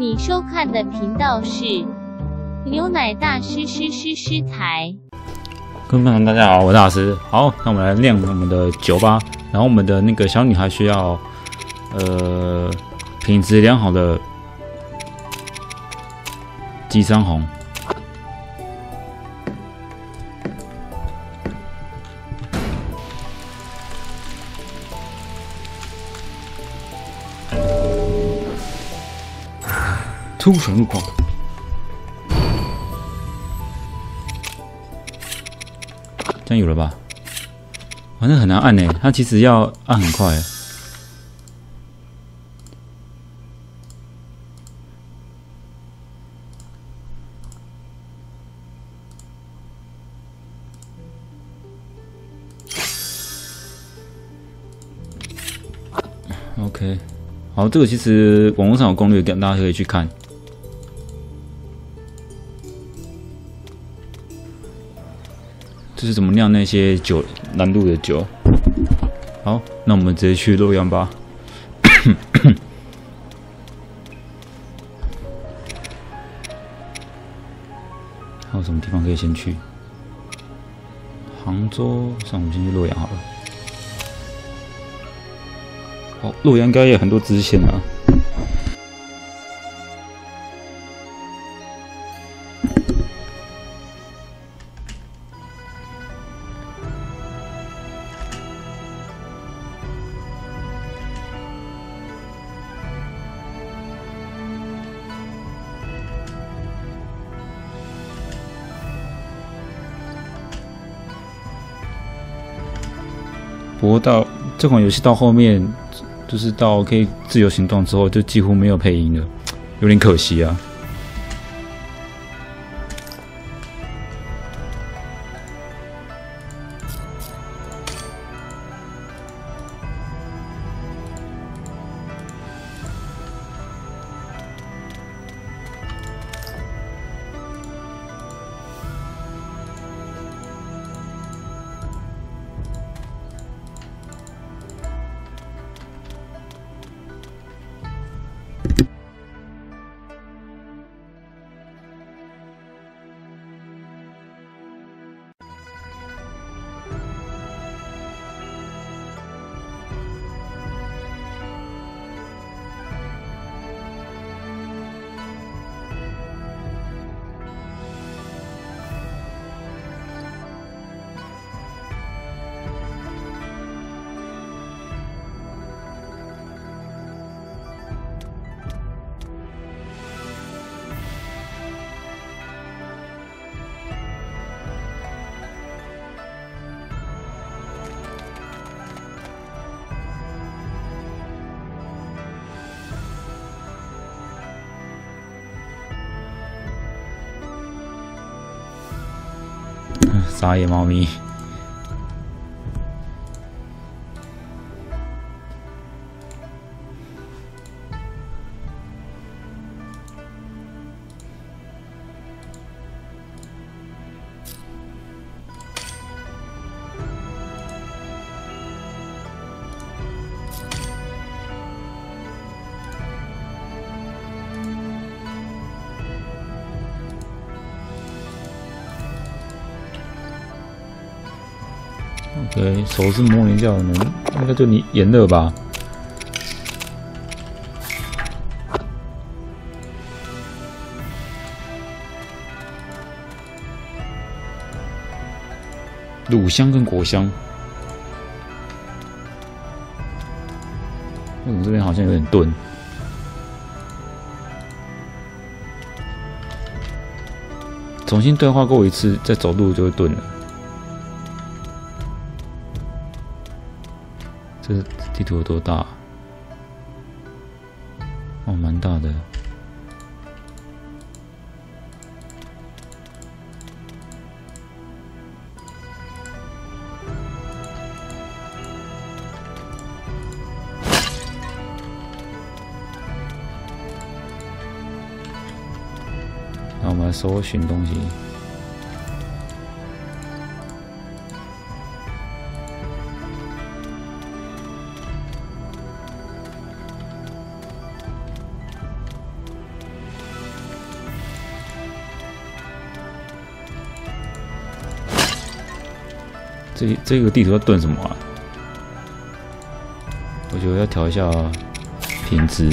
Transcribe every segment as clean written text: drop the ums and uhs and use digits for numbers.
你收看的频道是牛奶大师台。各位观众，大家好，我是大师。好，那我们来练我们的酒吧。然后我们的那个小女孩需要品质良好的姬山红。 突然入矿，这样有了吧？反正很难按欸，它其实要按很快。OK， 好，这个其实网络上有攻略，大家可以去看。 就是怎么酿那些酒难度的酒。好，那我们直接去洛阳吧。还有什么地方可以先去？杭州，算我们先去洛阳好了。好，洛阳应该也有很多支线啊。 不过到这款游戏到后面，就是到可以自由行动之后，就几乎没有配音了，有点可惜啊。傻眼猫咪，对，手是魔灵教的，应该就你炎热吧。 乳香跟果香，我们这边好像有点钝。 重新对话过一次，再走路就会钝了。 这地图有多大？哦，蛮大的。那我们来搜寻东西。这个地图要炖什么啊？我觉得要调一下品质。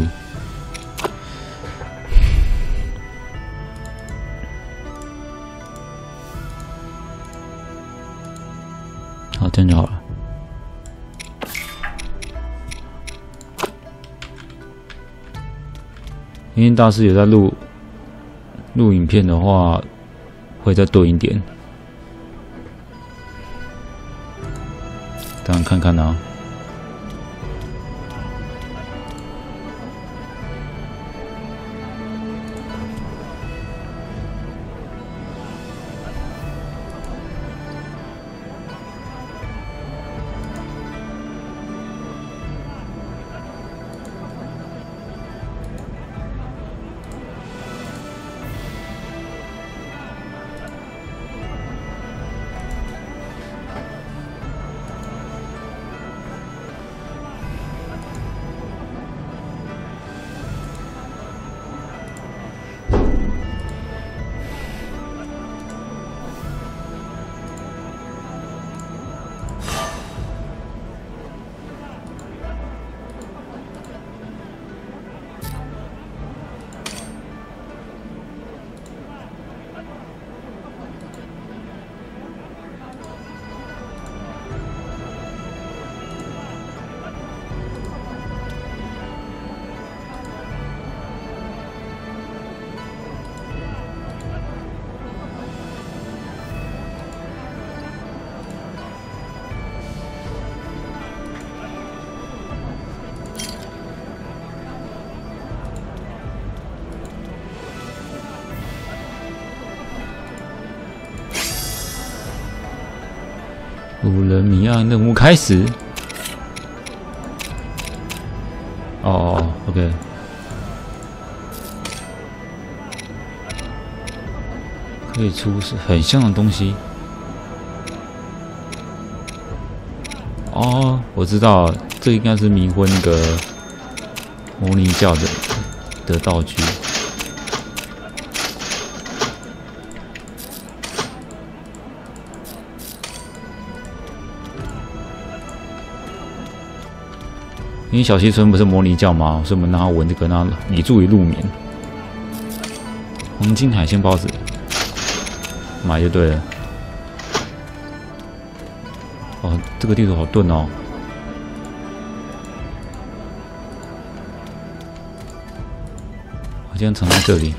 这样就好了。因为大师有在录影片的话，会再多一点。当然看看啊。谜案任务开始。哦 ，OK。可以出很像的东西。哦，我知道了，这应该是迷昏那个摩尼教的道具。 因为小西村不是摩尼教吗？所以我们让他闻这个，让他以助于入眠。黄金海鲜包子，买就对了。哦，这个地图好钝哦。我竟然藏在这里。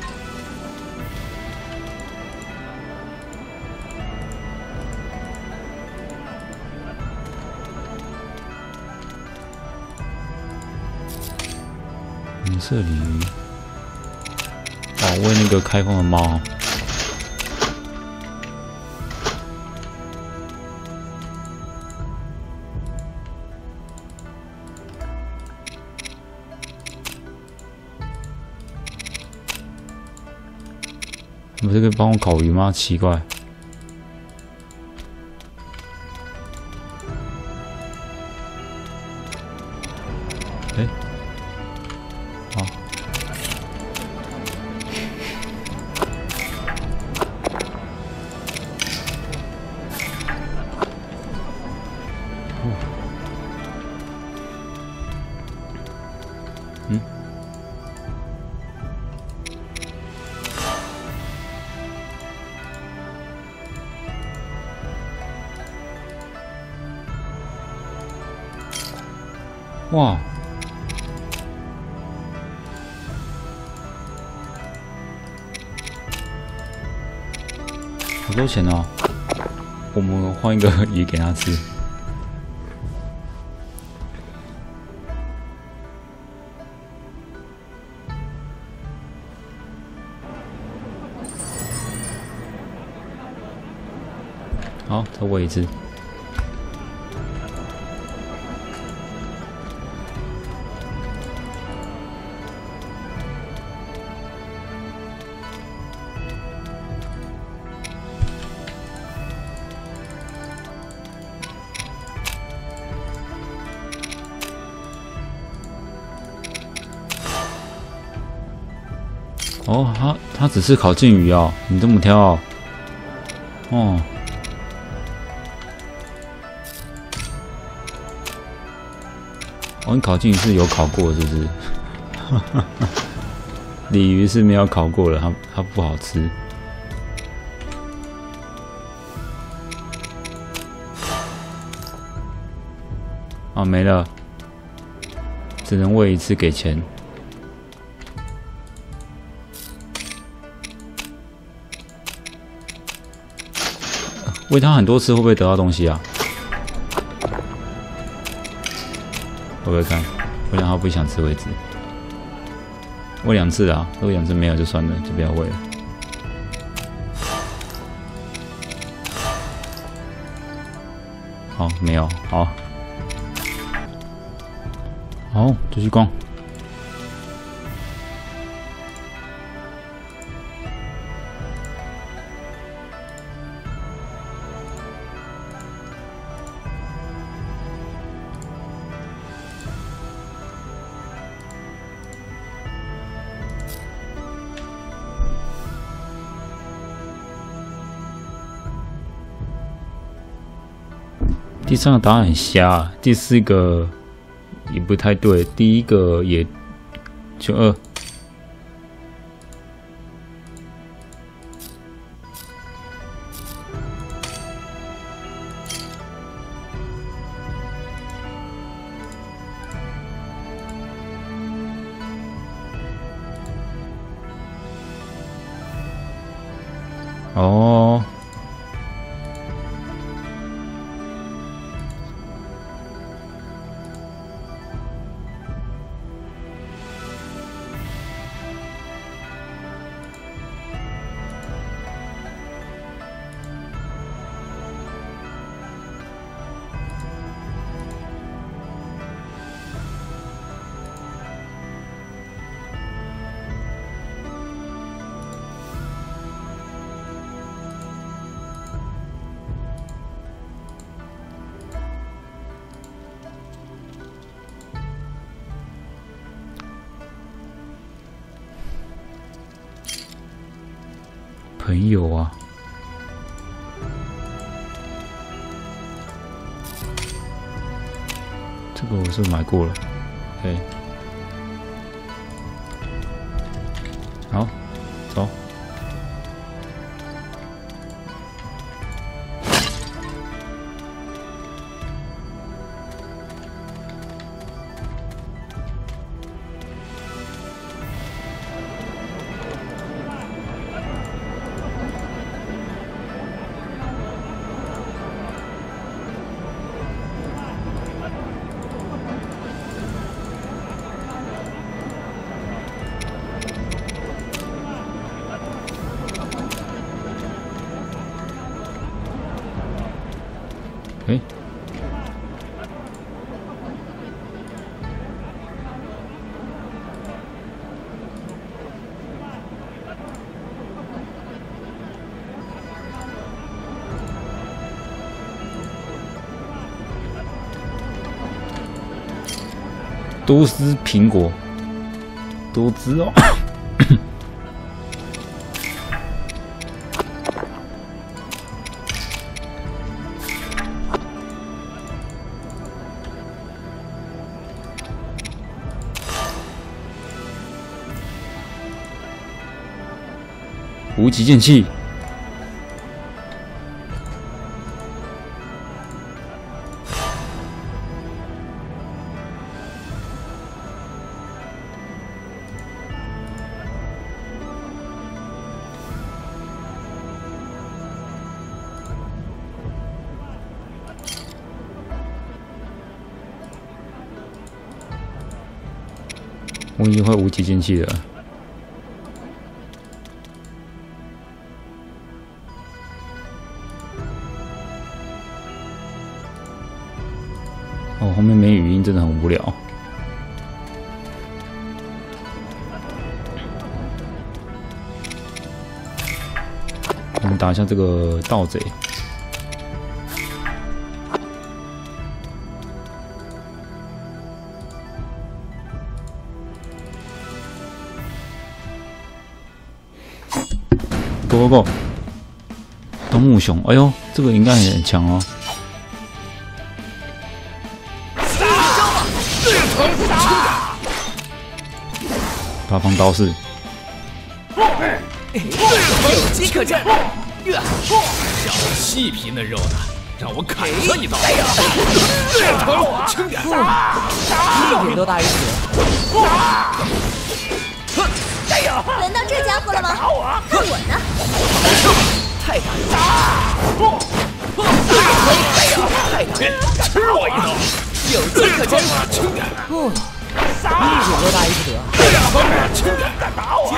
这里，哦，喂那个开放的猫。你这个帮我烤鱼吗？奇怪。 哇！好多钱哦！我们换一个鱼给他吃。好，再喂一只。 哦，他只是烤鲫鱼哦，你这么挑哦，哦，哦，你考进是有考过是不是？鲤鱼是没有烤过了，它不好吃。啊，没了，只能喂一次给钱。喂它很多次会不会得到东西啊？我会看，喂到它不想吃为止。 喂两次啊，如果两次没有就算了，就不要喂了。好，没有，好，好，继续逛。第三个答案很瞎，第四个也不太对，第一个也就二。哦。 朋友啊，这个我是买过了，对，好，走。哎，多汁苹果，多汁哦。无极剑气，我已经会无极剑气了。 后面没语音真的很无聊。我们打一下这个盗贼。Go go go！ 冬木熊，哎呦，这个应该很强哦。大放刀式，有机可战。小细皮嫩肉的，让我砍他一刀！轻点，一点都大于此。轮到这家伙了吗？看我呢！ 太大了！太大了！吃我一刀！有机可乘！轻点！哦，一指多大一尺啊！轻点！敢打我！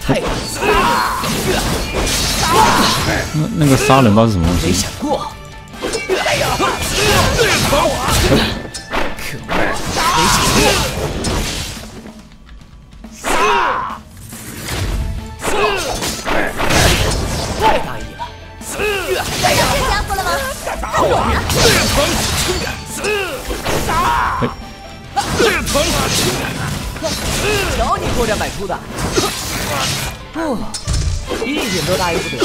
太大了！那个杀人刀是什么东西？没想过！可恶！没想过！ 太大意了！轮到这家伙了吗？敢打我呢！轻点！瞧你破绽百出的！不，一点都大意不得！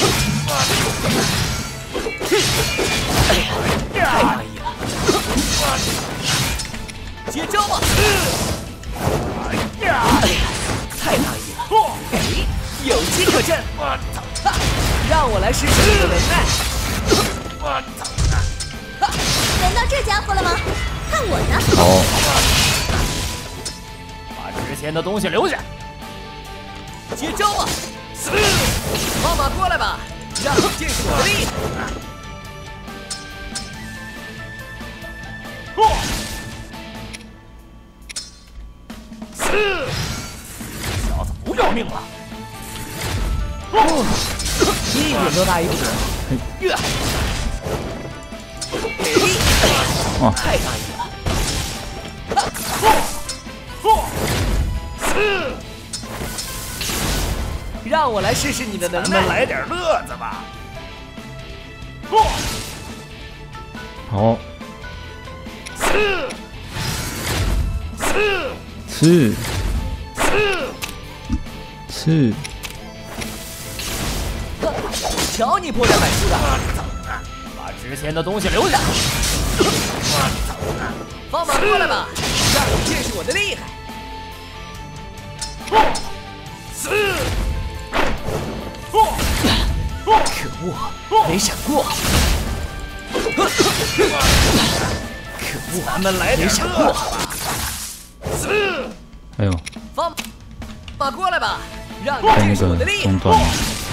太大意了！接招吧！太大意了！哎，有机可乘！ 让我来试试你的能耐！我操！轮到这家伙了吗？看我呢！哦，把值钱的东西留下。接招吧！妈妈过来吧，让你见识我的力！小子不要命了！ 一点都大一尺，太大意了！让我来试试你的能耐，咱们来点乐子吧！好，刺。 瞧你破绽百出的，把值钱的东西留下。放马过来吧，让你见识我的厉害！可恶，没闪过！可恶，咱们来点闪过！哎呦，放马过来吧，让你见识我的厉害！ 轮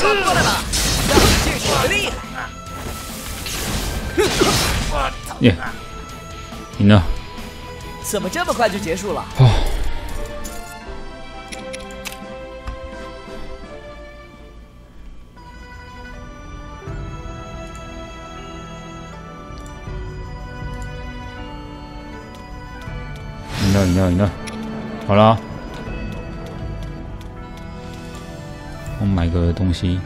过来吧，让你见识我的厉害！耶，赢了！怎么这么快就结束了？赢了！好了。 我买个东西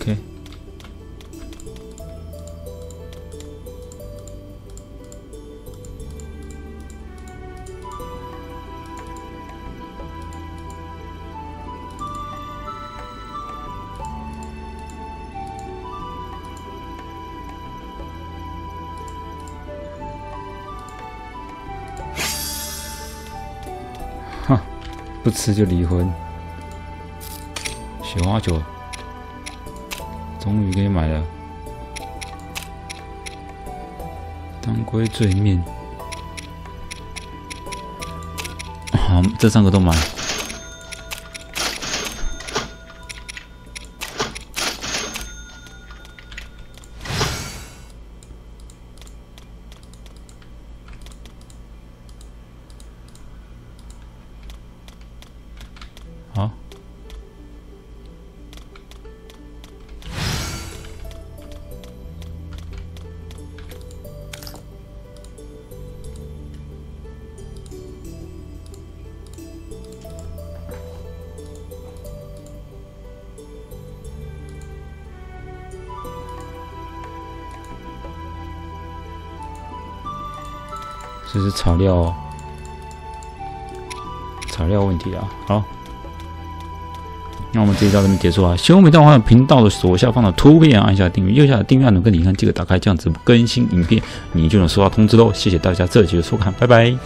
，OK， 不吃就离婚，雪花酒终于给买了，当归醉面，好，这3个都买。这是材料问题啊。好，那我们这一集到这边结束啊。喜欢我们的话，频道的左下方的图片按下订阅，右下的订阅按钮跟铃铛记得打开，这样子更新影片你就能收到通知喽。谢谢大家这期的收看，拜拜。